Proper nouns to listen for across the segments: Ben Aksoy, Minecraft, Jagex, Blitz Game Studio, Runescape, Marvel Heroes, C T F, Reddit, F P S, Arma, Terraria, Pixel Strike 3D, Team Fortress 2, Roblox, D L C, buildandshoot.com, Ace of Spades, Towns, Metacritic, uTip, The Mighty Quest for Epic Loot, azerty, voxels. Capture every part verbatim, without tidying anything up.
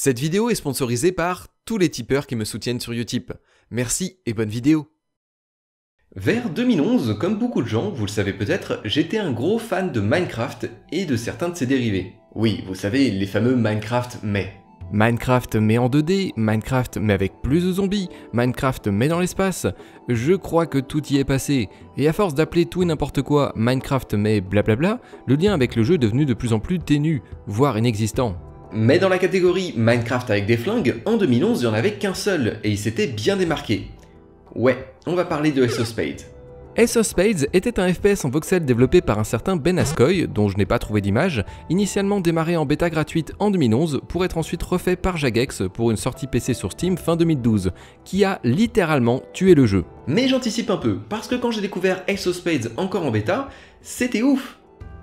Cette vidéo est sponsorisée par tous les tipeurs qui me soutiennent sur uTip. Merci et bonne vidéo. Vers deux mille onze, comme beaucoup de gens, vous le savez peut-être, j'étais un gros fan de Minecraft et de certains de ses dérivés. Oui, vous savez, les fameux Minecraft mais... Minecraft mais en deux D, Minecraft mais avec plus de zombies, Minecraft mais dans l'espace, je crois que tout y est passé. Et à force d'appeler tout et n'importe quoi Minecraft mais blablabla, le lien avec le jeu est devenu de plus en plus ténu, voire inexistant. Mais dans la catégorie Minecraft avec des flingues, en deux mille onze, il n'y en avait qu'un seul, et il s'était bien démarqué. Ouais, on va parler de Ace of Spades. Ace of Spades était un F P S en voxel développé par un certain Ben Aksoy, dont je n'ai pas trouvé d'image, initialement démarré en bêta gratuite en deux mille onze, pour être ensuite refait par Jagex pour une sortie P C sur Steam fin deux mille douze, qui a littéralement tué le jeu. Mais j'anticipe un peu, parce que quand j'ai découvert Ace of Spades encore en bêta, c'était ouf!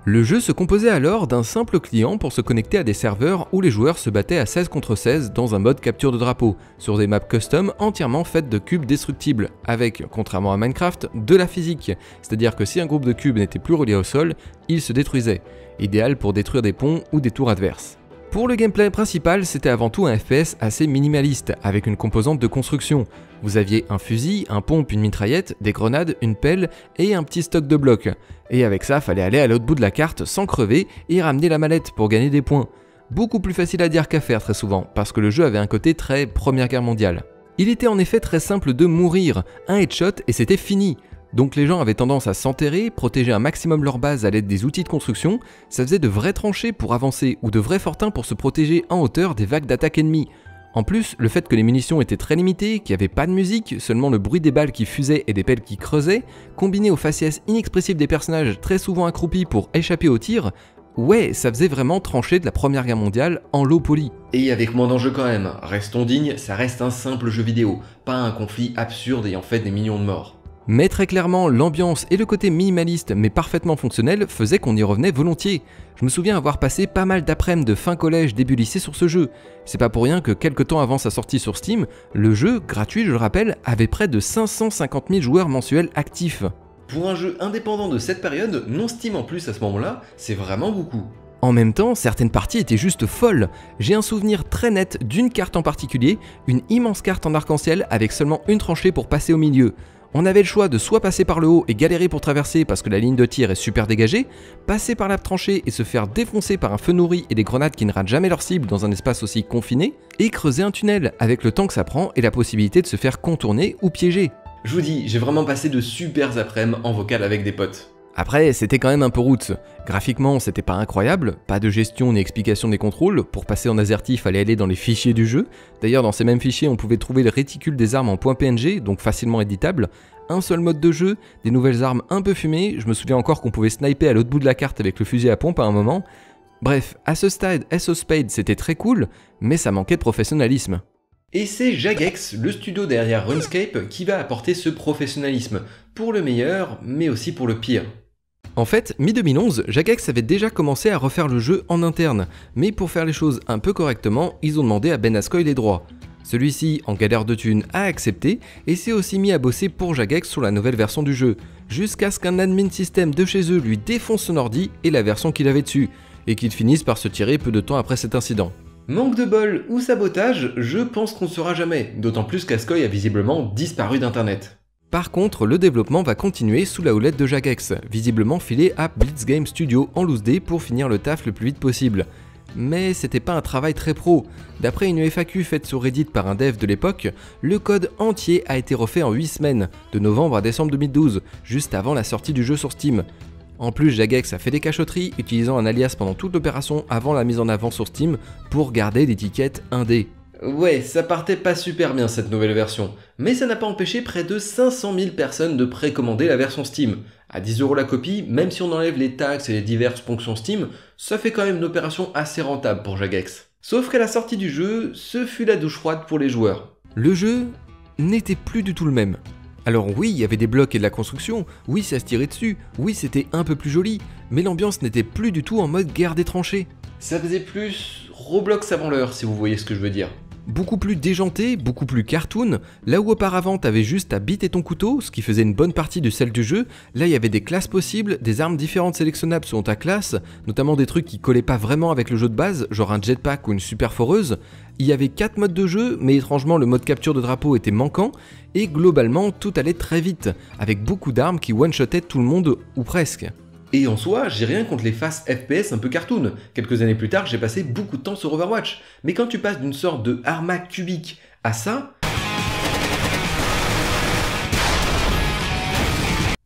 Le jeu se composait alors d'un simple client pour se connecter à des serveurs où les joueurs se battaient à seize contre seize dans un mode capture de drapeau, sur des maps custom entièrement faites de cubes destructibles, avec, contrairement à Minecraft, de la physique, c'est-à-dire que si un groupe de cubes n'était plus relié au sol, il se détruisait, idéal pour détruire des ponts ou des tours adverses. Pour le gameplay principal, c'était avant tout un F P S assez minimaliste, avec une composante de construction. Vous aviez un fusil, un pompe, une mitraillette, des grenades, une pelle et un petit stock de blocs. Et avec ça, fallait aller à l'autre bout de la carte sans crever et ramener la mallette pour gagner des points. Beaucoup plus facile à dire qu'à faire très souvent, parce que le jeu avait un côté très Première Guerre mondiale. Il était en effet très simple de mourir, un headshot et c'était fini. Donc les gens avaient tendance à s'enterrer, protéger un maximum leur base à l'aide des outils de construction, ça faisait de vraies tranchées pour avancer ou de vrais fortins pour se protéger en hauteur des vagues d'attaques ennemies. En plus, le fait que les munitions étaient très limitées, qu'il n'y avait pas de musique, seulement le bruit des balles qui fusaient et des pelles qui creusaient, combiné aux faciès inexpressibles des personnages très souvent accroupis pour échapper aux tirs, ouais, ça faisait vraiment trancher de la Première Guerre mondiale en low poly. Et avec moins d'enjeux quand même, restons dignes, ça reste un simple jeu vidéo, pas un conflit absurde ayant fait des millions de morts. Mais très clairement, l'ambiance et le côté minimaliste mais parfaitement fonctionnel faisaient qu'on y revenait volontiers. Je me souviens avoir passé pas mal d'après-midi de fin collège début lycée sur ce jeu. C'est pas pour rien que quelques temps avant sa sortie sur Steam, le jeu, gratuit je le rappelle, avait près de cinq cent cinquante mille joueurs mensuels actifs. Pour un jeu indépendant de cette période, non Steam en plus à ce moment-là, c'est vraiment beaucoup. En même temps, certaines parties étaient juste folles. J'ai un souvenir très net d'une carte en particulier, une immense carte en arc-en-ciel avec seulement une tranchée pour passer au milieu. On avait le choix de soit passer par le haut et galérer pour traverser parce que la ligne de tir est super dégagée, passer par la tranchée et se faire défoncer par un feu nourri et des grenades qui ne ratent jamais leur cible dans un espace aussi confiné, et creuser un tunnel avec le temps que ça prend et la possibilité de se faire contourner ou piéger. Je vous dis, j'ai vraiment passé de super après-midi en vocal avec des potes. Après, c'était quand même un peu roots. Graphiquement, c'était pas incroyable, pas de gestion ni explication des contrôles, pour passer en azerty, il fallait aller dans les fichiers du jeu. D'ailleurs, dans ces mêmes fichiers, on pouvait trouver le réticule des armes en .png, donc facilement éditable. Un seul mode de jeu, des nouvelles armes un peu fumées, je me souviens encore qu'on pouvait sniper à l'autre bout de la carte avec le fusil à pompe à un moment. Bref, à ce stade, Ace of Spades c'était très cool, mais ça manquait de professionnalisme. Et c'est Jagex, le studio derrière Runescape, qui va apporter ce professionnalisme, pour le meilleur, mais aussi pour le pire. En fait, mi deux mille onze, Jagex avait déjà commencé à refaire le jeu en interne, mais pour faire les choses un peu correctement, ils ont demandé à Ben Aksoy les droits. Celui-ci, en galère de thunes, a accepté et s'est aussi mis à bosser pour Jagex sur la nouvelle version du jeu, jusqu'à ce qu'un admin système de chez eux lui défonce son ordi et la version qu'il avait dessus, et qu'ils finissent par se tirer peu de temps après cet incident. Manque de bol ou sabotage, je pense qu'on ne saura jamais, d'autant plus qu'Aksoy a visiblement disparu d'internet. Par contre, le développement va continuer sous la houlette de Jagex, visiblement filé à Blitz Game Studio en loose day pour finir le taf le plus vite possible. Mais c'était pas un travail très pro. D'après une F A Q faite sur Reddit par un dev de l'époque, le code entier a été refait en huit semaines, de novembre à décembre deux mille douze, juste avant la sortie du jeu sur Steam. En plus, Jagex a fait des cachotteries, utilisant un alias pendant toute l'opération avant la mise en avant sur Steam pour garder l'étiquette indé. Ouais, ça partait pas super bien cette nouvelle version, mais ça n'a pas empêché près de cinq cent mille personnes de précommander la version Steam. À dix euros la copie, même si on enlève les taxes et les diverses ponctions Steam, ça fait quand même une opération assez rentable pour Jagex. Sauf qu'à la sortie du jeu, ce fut la douche froide pour les joueurs. Le jeu n'était plus du tout le même. Alors oui, il y avait des blocs et de la construction, oui ça se tirait dessus, oui c'était un peu plus joli, mais l'ambiance n'était plus du tout en mode guerre des tranchées. Ça faisait plus Roblox avant l'heure si vous voyez ce que je veux dire. beaucoup plus déjanté, beaucoup plus cartoon. Là où auparavant t'avais juste ta bite et ton couteau, ce qui faisait une bonne partie de celle du jeu, là il y avait des classes possibles, des armes différentes sélectionnables selon ta classe, notamment des trucs qui collaient pas vraiment avec le jeu de base, genre un jetpack ou une super foreuse. Il y avait quatre modes de jeu, mais étrangement le mode capture de drapeau était manquant, et globalement tout allait très vite, avec beaucoup d'armes qui one-shotaient tout le monde, ou presque. Et en soi, j'ai rien contre les faces F P S un peu cartoon. Quelques années plus tard, j'ai passé beaucoup de temps sur Overwatch. Mais quand tu passes d'une sorte de Arma cubique à ça...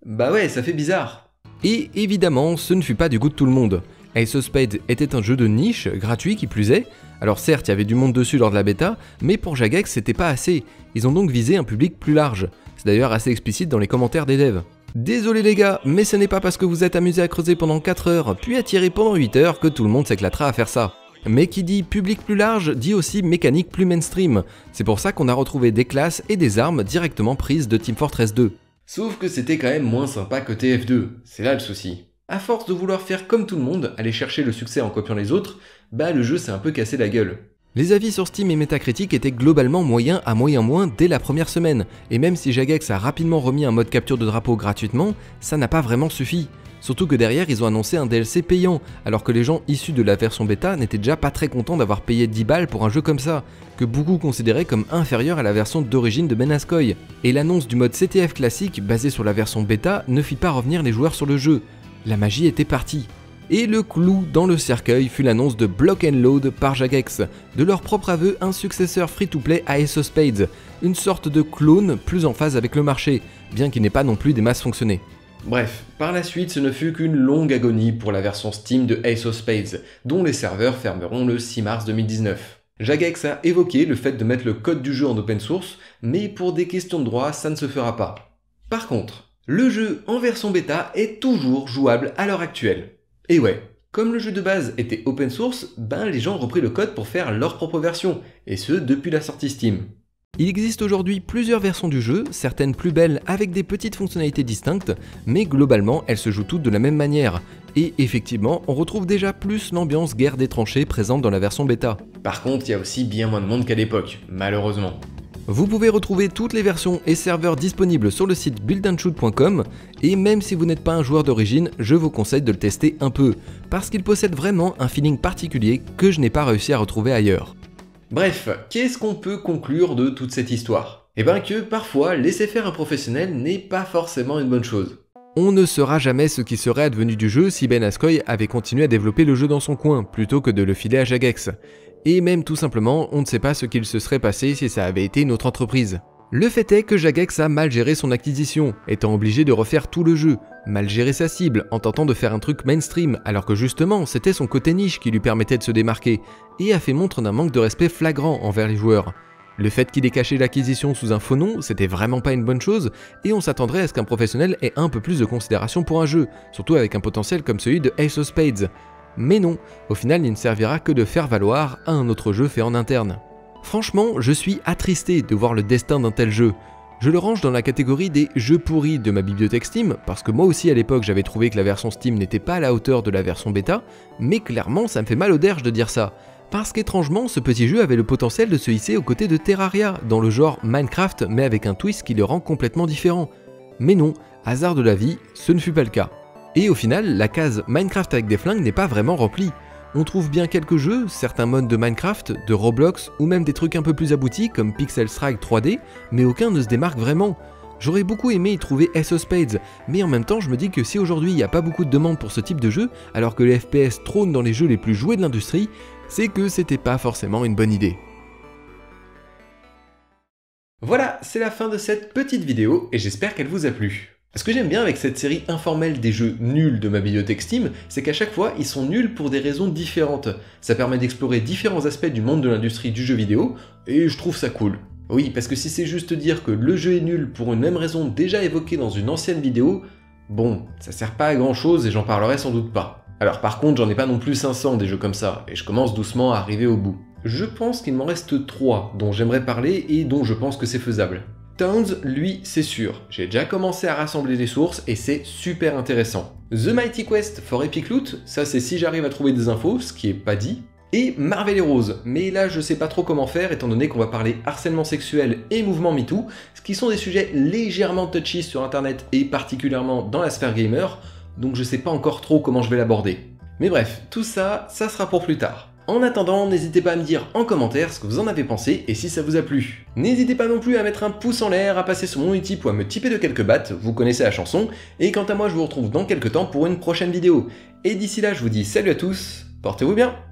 bah ouais, ça fait bizarre. Et évidemment, ce ne fut pas du goût de tout le monde. Ace of Spades était un jeu de niche, gratuit qui plus est. Alors certes, il y avait du monde dessus lors de la bêta, mais pour Jagex, c'était pas assez. Ils ont donc visé un public plus large. C'est d'ailleurs assez explicite dans les commentaires des devs. Désolé les gars, mais ce n'est pas parce que vous êtes amusé à creuser pendant quatre heures, puis à tirer pendant huit heures que tout le monde s'éclatera à faire ça. Mais qui dit public plus large, dit aussi mécanique plus mainstream. C'est pour ça qu'on a retrouvé des classes et des armes directement prises de Team Fortress deux. Sauf que c'était quand même moins sympa que T F deux, c'est là le souci. À force de vouloir faire comme tout le monde, aller chercher le succès en copiant les autres, bah le jeu s'est un peu cassé la gueule. Les avis sur Steam et Metacritic étaient globalement moyens à moyen moins dès la première semaine, et même si Jagex a rapidement remis un mode capture de drapeau gratuitement, ça n'a pas vraiment suffi. Surtout que derrière ils ont annoncé un D L C payant, alors que les gens issus de la version bêta n'étaient déjà pas très contents d'avoir payé dix balles pour un jeu comme ça, que beaucoup considéraient comme inférieur à la version d'origine de Ben Aksoy. Et l'annonce du mode C T F classique basé sur la version bêta ne fit pas revenir les joueurs sur le jeu. La magie était partie. Et le clou dans le cercueil fut l'annonce de Block and Load par Jagex, de leur propre aveu un successeur free-to-play à Ace of Spades, une sorte de clone plus en phase avec le marché, bien qu'il n'ait pas non plus des masses fonctionné. Bref, par la suite ce ne fut qu'une longue agonie pour la version Steam de Ace of Spades, dont les serveurs fermeront le six mars deux mille dix-neuf. Jagex a évoqué le fait de mettre le code du jeu en open source, mais pour des questions de droit ça ne se fera pas. Par contre, le jeu en version bêta est toujours jouable à l'heure actuelle. Et ouais, comme le jeu de base était open source, ben les gens ont repris le code pour faire leur propre version, et ce depuis la sortie Steam. Il existe aujourd'hui plusieurs versions du jeu, certaines plus belles avec des petites fonctionnalités distinctes, mais globalement elles se jouent toutes de la même manière. Et effectivement, on retrouve déjà plus l'ambiance guerre des tranchées présente dans la version bêta. Par contre, il y a aussi bien moins de monde qu'à l'époque, malheureusement. Vous pouvez retrouver toutes les versions et serveurs disponibles sur le site build and shoot point com, et même si vous n'êtes pas un joueur d'origine, je vous conseille de le tester un peu, parce qu'il possède vraiment un feeling particulier que je n'ai pas réussi à retrouver ailleurs. Bref, qu'est-ce qu'on peut conclure de toute cette histoire? Eh ben que parfois, laisser faire un professionnel n'est pas forcément une bonne chose. On ne saura jamais ce qui serait advenu du jeu si Ben Aksoy avait continué à développer le jeu dans son coin, plutôt que de le filer à Jagex. Et même tout simplement, on ne sait pas ce qu'il se serait passé si ça avait été une autre entreprise. Le fait est que Jagex a mal géré son acquisition, étant obligé de refaire tout le jeu, mal géré sa cible en tentant de faire un truc mainstream alors que justement c'était son côté niche qui lui permettait de se démarquer, et a fait montre d'un manque de respect flagrant envers les joueurs. Le fait qu'il ait caché l'acquisition sous un faux nom, c'était vraiment pas une bonne chose, et on s'attendrait à ce qu'un professionnel ait un peu plus de considération pour un jeu, surtout avec un potentiel comme celui de Ace of Spades. Mais non, au final il ne servira que de faire valoir à un autre jeu fait en interne. Franchement, je suis attristé de voir le destin d'un tel jeu. Je le range dans la catégorie des jeux pourris de ma bibliothèque Steam, parce que moi aussi à l'époque j'avais trouvé que la version Steam n'était pas à la hauteur de la version bêta, mais clairement ça me fait mal aux derges de dire ça, parce qu'étrangement ce petit jeu avait le potentiel de se hisser aux côtés de Terraria, dans le genre Minecraft mais avec un twist qui le rend complètement différent. Mais non, hasard de la vie, ce ne fut pas le cas. Et au final, la case Minecraft avec des flingues n'est pas vraiment remplie. On trouve bien quelques jeux, certains modes de Minecraft, de Roblox ou même des trucs un peu plus aboutis comme Pixel Strike trois D, mais aucun ne se démarque vraiment. J'aurais beaucoup aimé y trouver Ace of Spades, mais en même temps je me dis que si aujourd'hui il n'y a pas beaucoup de demandes pour ce type de jeu, alors que les F P S trônent dans les jeux les plus joués de l'industrie, c'est que c'était pas forcément une bonne idée. Voilà, c'est la fin de cette petite vidéo et j'espère qu'elle vous a plu. Ce que j'aime bien avec cette série informelle des jeux nuls de ma bibliothèque Steam, c'est qu'à chaque fois, ils sont nuls pour des raisons différentes. Ça permet d'explorer différents aspects du monde de l'industrie du jeu vidéo, et je trouve ça cool. Oui, parce que si c'est juste dire que le jeu est nul pour une même raison déjà évoquée dans une ancienne vidéo, bon, ça sert pas à grand chose et j'en parlerai sans doute pas. Alors par contre, j'en ai pas non plus cinq cents des jeux comme ça, et je commence doucement à arriver au bout. Je pense qu'il m'en reste trois dont j'aimerais parler et dont je pense que c'est faisable. Towns, lui, c'est sûr. J'ai déjà commencé à rassembler des sources et c'est super intéressant. The Mighty Quest for Epic Loot, ça c'est si j'arrive à trouver des infos, ce qui est pas dit. et Marvel Heroes. Mais là, je sais pas trop comment faire, étant donné qu'on va parler harcèlement sexuel et mouvement MeToo, ce qui sont des sujets légèrement touchy sur Internet et particulièrement dans la sphère gamer, donc je sais pas encore trop comment je vais l'aborder. Mais bref, tout ça, ça sera pour plus tard. En attendant, n'hésitez pas à me dire en commentaire ce que vous en avez pensé et si ça vous a plu. N'hésitez pas non plus à mettre un pouce en l'air, à passer sur mon uTip ou à me tiper de quelques battes, vous connaissez la chanson, et quant à moi je vous retrouve dans quelques temps pour une prochaine vidéo. Et d'ici là je vous dis salut à tous, portez-vous bien.